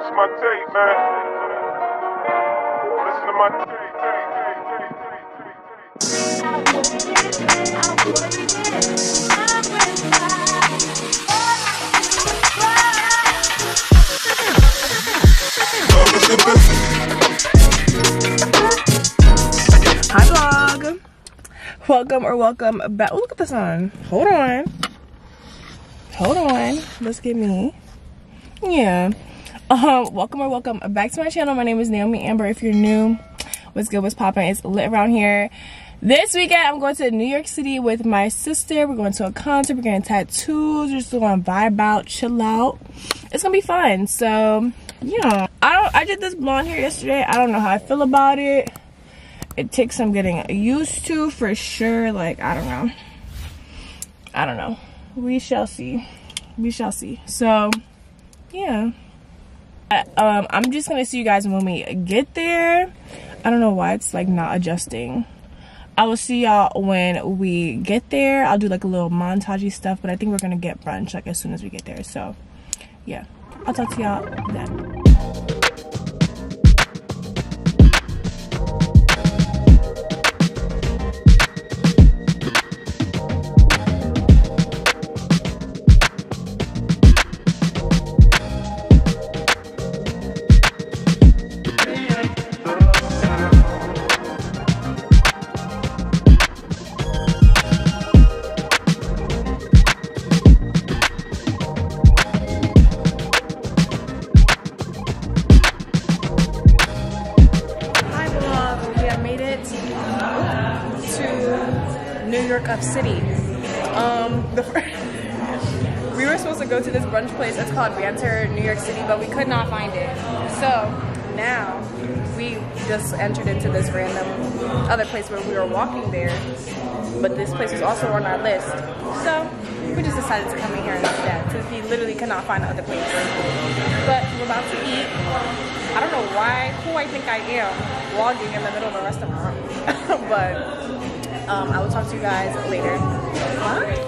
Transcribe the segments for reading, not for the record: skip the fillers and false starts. This is my tape, man. Listen to my tape. Hi, vlog. Welcome back. Oh, look at the sun. Hold on. Let's get me. Yeah. Welcome back to my channel. My name is Naomi Amber. If you're new, what's good, what's poppin'? It's lit around here. This weekend, I'm going to New York City with my sister. We're going to a concert. We're getting tattoos. We're just going to vibe out, chill out. It's going to be fun. So, yeah. I did this blonde hair yesterday. I don't know how I feel about it. It takes some getting used to for sure. Like, I don't know. We shall see. So, yeah. I'm just gonna see you guys when we get there. I don't know why it's like not adjusting. I will see y'all when we get there. I'll do like a little montagey stuff, but I think we're gonna get brunch like as soon as we get there. So yeah, I'll talk to y'all then. City. We were supposed to go to this brunch place. It's called Banter New York City, but we could not find it. So now we just entered into this random other place where we were walking there, but this place was also on our list. So we just decided to come in here and do that since we literally could not find another place. But we're about to eat. I don't know who I think I am vlogging in the middle of a restaurant, but. I will talk to you guys later. Bye.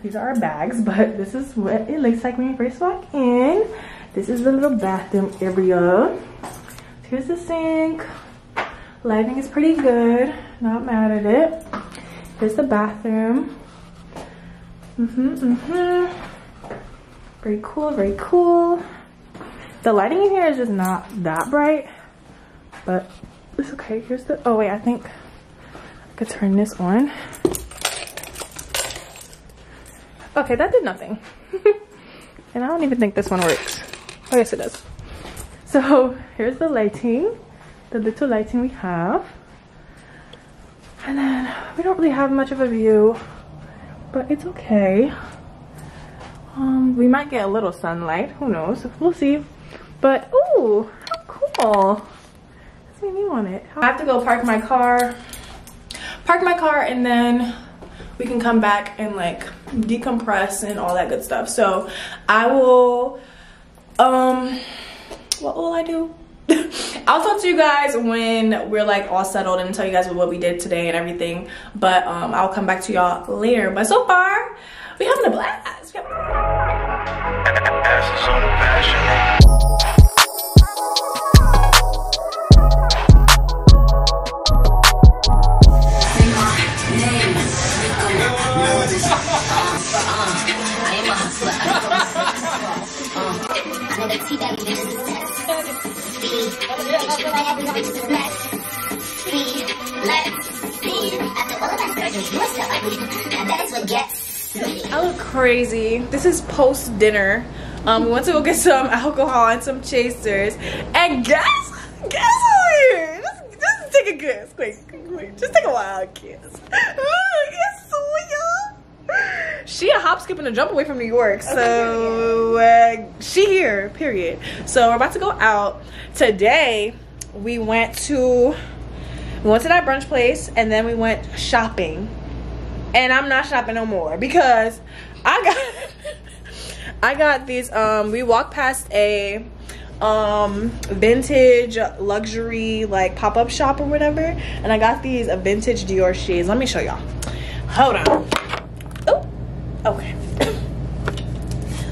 These are our bags, but this is what it looks like when you first walk in. This is the little bathroom area. Here's the sink. Lighting is pretty good. Not mad at it. Here's the bathroom. Very cool, very cool. The lighting in here is just not that bright, but it's okay. Here's the, oh wait, I think I could turn this on. Okay, that did nothing. And I don't even think this one works. Oh, yes, it does. So here's the lighting, the little lighting we have. And then we don't really have much of a view, but it's okay. We might get a little sunlight. Who knows? We'll see. But, ooh, how cool. That's my name on it. I have to go park my car, and then we can come back and like decompress and all that good stuff. So I will, what will I do? I'll talk to you guys when we're like all settled and tell you guys what we did today and everything. But I'll come back to y'all later. But so far, we're having a blast. I look crazy. This is post dinner. We went to go get some alcohol and some chasers, and guess who's here? Just take a guess, quick. Just take a wild guess. Look, it's Soya. She a hop, skip, and a jump away from New York, so she here. Period. So we're about to go out today. We went to We went to that brunch place and then we went shopping. And I'm not shopping no more because I got these, we walked past a vintage luxury like pop-up shop or whatever, and I got these vintage Dior shades. Let me show y'all. Hold on. Oh, okay.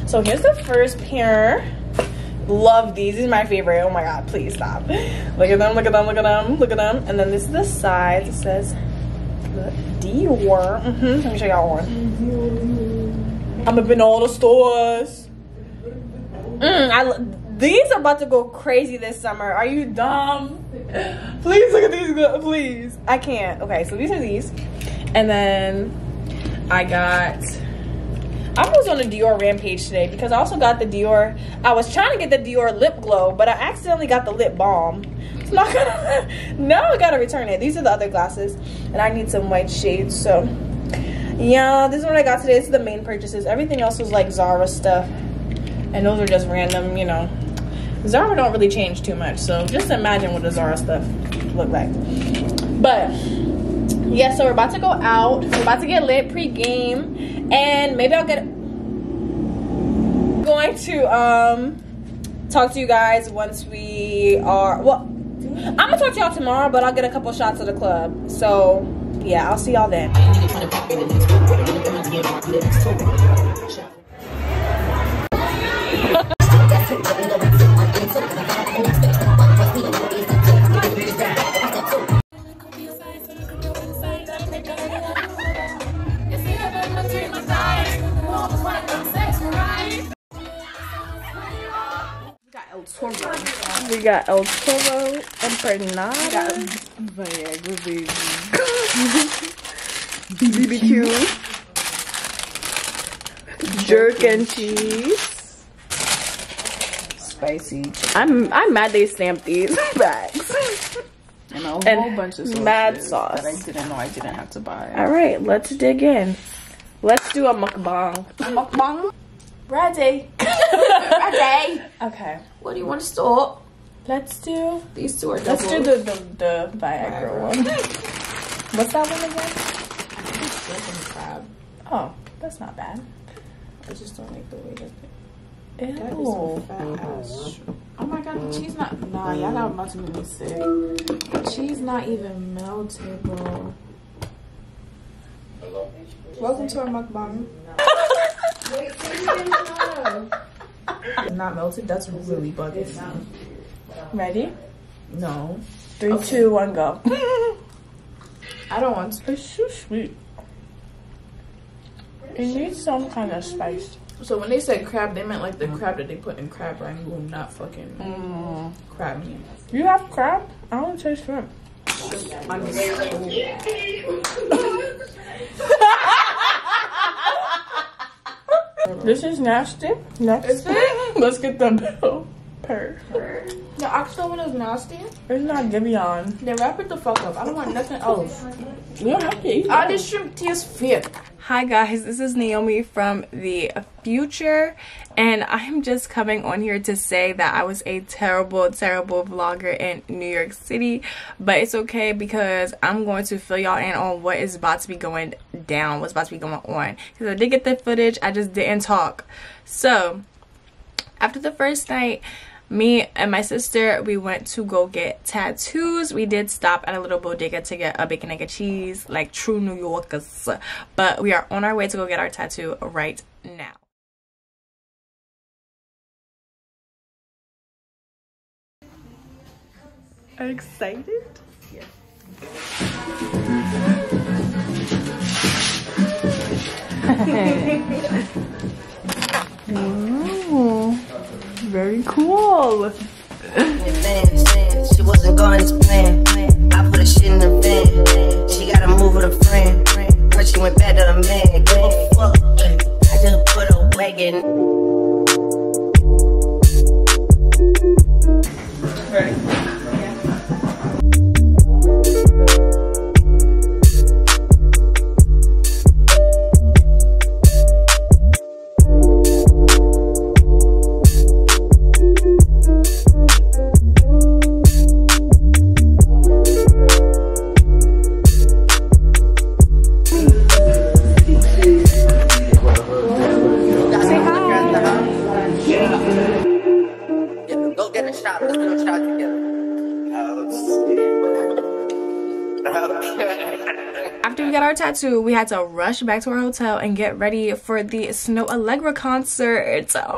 So here's the first pair. Love these. These are my favorite. Oh my god, please stop. Look at them, look at them, look at them, look at them. And then this is the side. It says Dior. Let me show y'all one. I've been to all the stores. These are about to go crazy this summer. Are you dumb? Please look at these. Please. I can't. Okay, so these are these. And then I got... I was on a Dior rampage today because I also got the Dior. I was trying to get the Dior lip glow, but I accidentally got the lip balm. It's not gonna, now I gotta return it. These are the other glasses, and I need some white shades. So, yeah, this is what I got today. This is the main purchases. Everything else was like Zara stuff, and those are just random, you know. Zara don't really change too much, so just imagine what the Zara stuff looked like. But yeah, so we're about to go out. We're about to get lit pre-game, and maybe I'll get going to talk to you guys once we are, well, I'm gonna talk to y'all tomorrow, but I'll get a couple shots of the club. So yeah, I'll see y'all then. We got El Toro and Fernanda. Viagra, baby. BBQ. Jerk and cheese. Spicy. I'm mad they stamped these bags. And a whole bunch of sauces mad sauce that I didn't know I didn't have to buy. Alright, let's dig in. Let's do a mukbang. A mukbang? Ready. Ready. Okay. What do you want to start? Let's do these two. Are double. Let's do the Viagra one. What's that one again? I think it's chicken crab. Oh, that's not bad. I just don't like the way that they... Ew. That is so fat ass. Oh my god, the cheese not... Nah, y'all not about to make me sick. The cheese not even melted, bro. Hello. Welcome to our mukbang. Wait, so you didn't know. Not melted, that's really bugging me. Ready? No. 3, 2, 1, go. I don't want to. It's too sweet. It needs some kind of spice. So when they said crab, they meant like the crab that they put in crab rangoon, not fucking crab meat. You have crab? I don't taste shrimp. This is nasty. Next. Is it? Let's get the bill. The Oxo one is nasty. It's not Giveon. They wrap it the fuck up. I don't want nothing else. You don't have to eat all this shrimp tea is fit. Hi guys, this is Naomi from the future, and I'm just coming on here to say that I was a terrible vlogger in New York City, but it's okay because I'm going to fill y'all in on what is about to be going down, what's about to be going on. Because I did get the footage, I just didn't talk. So after the first night, me and my sister, we went to go get tattoos. We did stop at a little bodega to get a bacon, egg, and cheese, like true New Yorkers. But we are on our way to go get our tattoo right now. Are you excited? Yeah. Ooh. Very cool. She wasn't going to plan. I put a shit in the van. She got to move with a friend. But she went back to the man. Give a fuck. I just put a wagon. Right. After we got our tattoo, we had to rush back to our hotel and get ready for the Snoh Aalegra concert. Oh my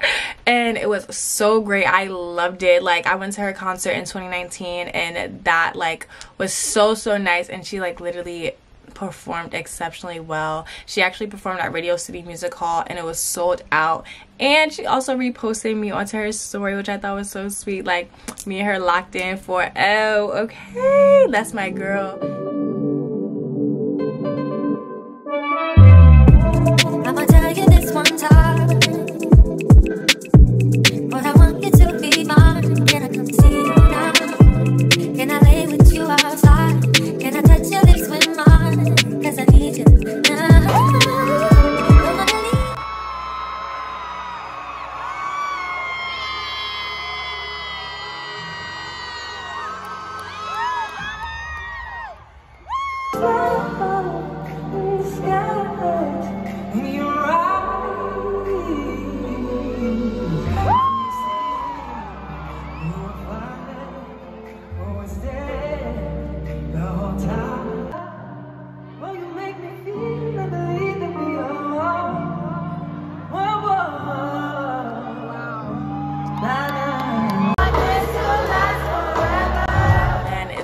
god! And it was so great. I loved it. Like, I went to her concert in 2019, and that like was so nice. And she like literally performed exceptionally well. She actually performed at Radio City Music Hall, and it was sold out. And she also reposted me onto her story, which I thought was so sweet. Like, me and her locked in for, oh, okay, that's my girl. I'ma tell you this one time, but I want you to be mine. Can I come see you now? Can I lay with you outside? Can I touch your lips with mine? Cause I need you now.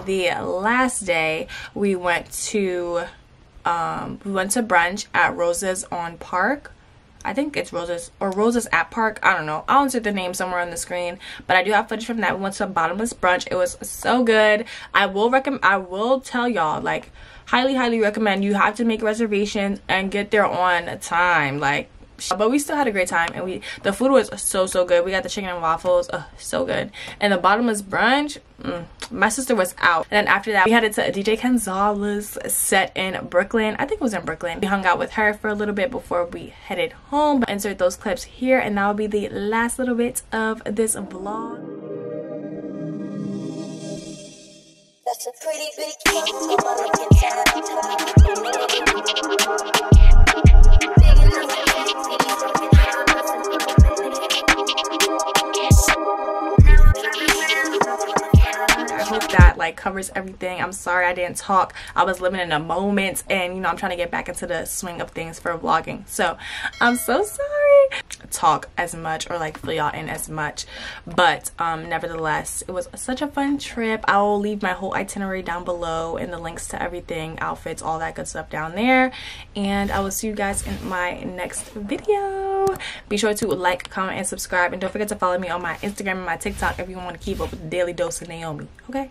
The last day we went to brunch at Rosa's on Park. I think it's Rosa's or Rosa's at Park. I don't know. I'll insert the name somewhere on the screen, but I do have footage from that. We went to a bottomless brunch. It was so good. I will tell y'all, like, highly recommend. You have to make reservations and get there on time, like, but we still had a great time, and the food was so good. We got the chicken and waffles, so good. And the bottomless brunch, my sister was out. And then after that, we headed to DJ Gonzalez's set in Brooklyn. I think it was in Brooklyn. We hung out with her for a little bit before we headed home. I'll insert those clips here, and that will be the last little bit of this vlog. That's a pretty big cake. I hope that like covers everything. I'm sorry I didn't talk. I was living in a moment, and you know, I'm trying to get back into the swing of things for vlogging, so I'm so sorry talk as much or like fill y'all in as much, but nevertheless, it was such a fun trip. I will leave my whole itinerary down below and the links to everything, outfits, all that good stuff down there, and I will see you guys in my next video. Be sure to like, comment, and subscribe, and don't forget to follow me on my Instagram and my TikTok if you want to keep up with the daily dose of Naomi, okay?